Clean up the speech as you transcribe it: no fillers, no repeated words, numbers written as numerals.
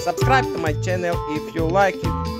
Subscribe to my channel if you like it.